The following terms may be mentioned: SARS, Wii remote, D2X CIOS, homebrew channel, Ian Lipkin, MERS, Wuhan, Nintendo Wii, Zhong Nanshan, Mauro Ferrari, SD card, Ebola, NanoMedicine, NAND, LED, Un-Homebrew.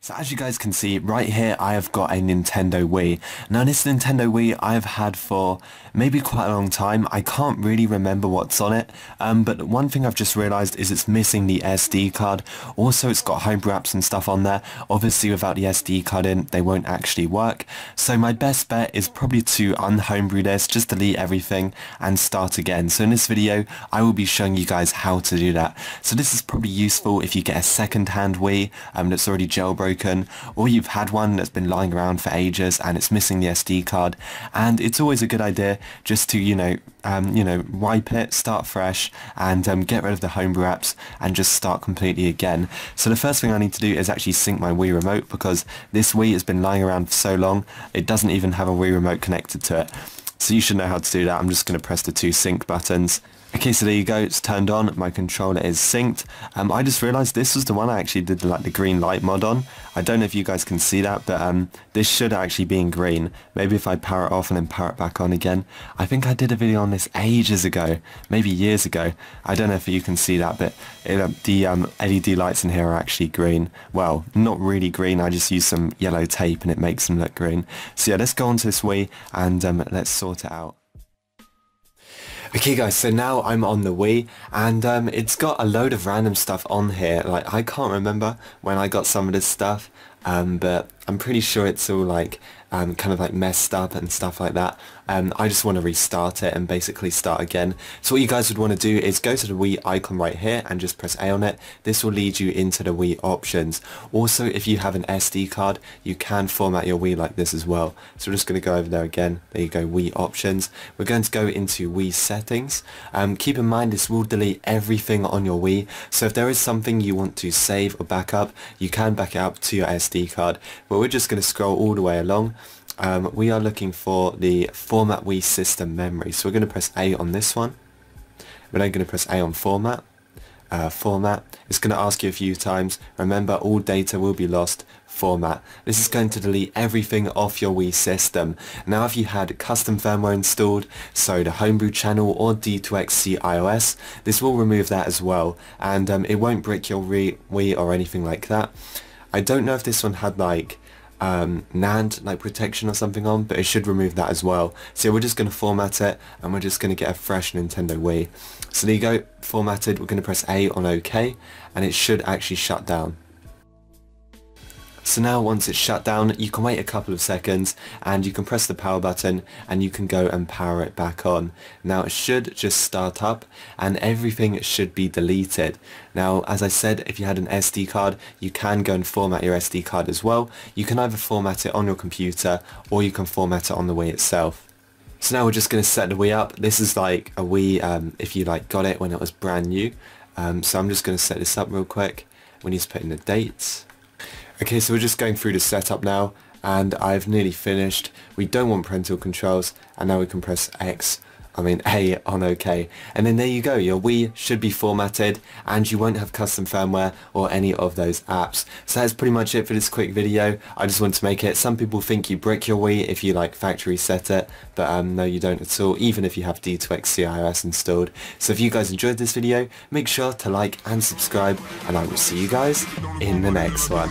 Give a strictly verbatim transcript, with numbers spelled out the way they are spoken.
So as you guys can see, right here I have got a Nintendo Wii. Now this Nintendo Wii I've had for maybe quite a long time. I can't really remember what's on it, um, but one thing I've just realised is it's missing the S D card. Also it's got homebrew apps and stuff on there. Obviously without the S D card in, they won't actually work. So my best bet is probably to unhomebrew this, just delete everything and start again. So in this video I will be showing you guys how to do that. So this is probably useful if you get a second hand Wii um, that's already jailbroken, or you've had one that's been lying around for ages and it's missing the S D card. And it's always a good idea just to, you know, um, you know, wipe it, start fresh, and um, get rid of the homebrew apps and just start completely again. So the first thing I need to do is actually sync my Wii remote, because this Wii has been lying around for so long it doesn't even have a Wii remote connected to it. So you should know how to do that. I'm just going to press the two sync buttons. Okay, so there you go, it's turned on, my controller is synced. Um, I just realised this was the one I actually did the, like, the green light mod on. I don't know if you guys can see that, but um, this should actually be in green. Maybe if I power it off and then power it back on again. I think I did a video on this ages ago, maybe years ago. I don't know if you can see that, but it, uh, the um, L E D lights in here are actually green. Well, not really green, I just use some yellow tape and it makes them look green. So yeah, let's go onto this Wii and um, let's sort it out. Okay guys, so now I'm on the Wii, and um, it's got a load of random stuff on here. Like, I can't remember when I got some of this stuff, um, but I'm pretty sure it's all like um, kind of like messed up and stuff like that. Um, I just want to restart it and basically start again. So what you guys would want to do is go to the Wii icon right here and just press A on it. This will lead you into the Wii options. Also, if you have an S D card, you can format your Wii like this as well. So we're just going to go over there again. There you go, Wii options. We're going to go into Wii settings. Um, keep in mind this will delete everything on your Wii. So if there is something you want to save or back up, you can back it up to your S D card. But we're just going to scroll all the way along. Um, we are looking for the format Wii system memory. So we're going to press A on this one. We're then going to press A on format. Uh, format. It's going to ask you a few times. Remember, all data will be lost. Format. This is going to delete everything off your Wii system. Now if you had custom firmware installed, so the homebrew channel or D two X C I O S, this will remove that as well. And um, it won't brick your Wii or anything like that. I don't know if this one had like Um, NAND like protection or something on, but it should remove that as well. So we're just going to format it and we're just going to get a fresh Nintendo Wii. So there you go, formatted. We're going to press A on OK and it should actually shut down. So now once it's shut down, you can wait a couple of seconds and you can press the power button and you can go and power it back on. Now it should just start up and everything should be deleted. Now as I said, if you had an S D card, you can go and format your S D card as well. You can either format it on your computer or you can format it on the Wii itself. So now we're just going to set the Wii up. This is like a Wii um, if you like got it when it was brand new. Um, so I'm just going to set this up real quick. We need to put in the dates. Okay, so we're just going through the setup now, and I've nearly finished. We don't want parental controls, and now we can press X, I mean A on OK. And then there you go, your Wii should be formatted, and you won't have custom firmware or any of those apps. So that's pretty much it for this quick video. I just want to make it. Some people think you brick your Wii if you like factory set it, but um, no, you don't at all, even if you have D two X C I O S installed. So if you guys enjoyed this video, make sure to like and subscribe, and I will see you guys in the next one.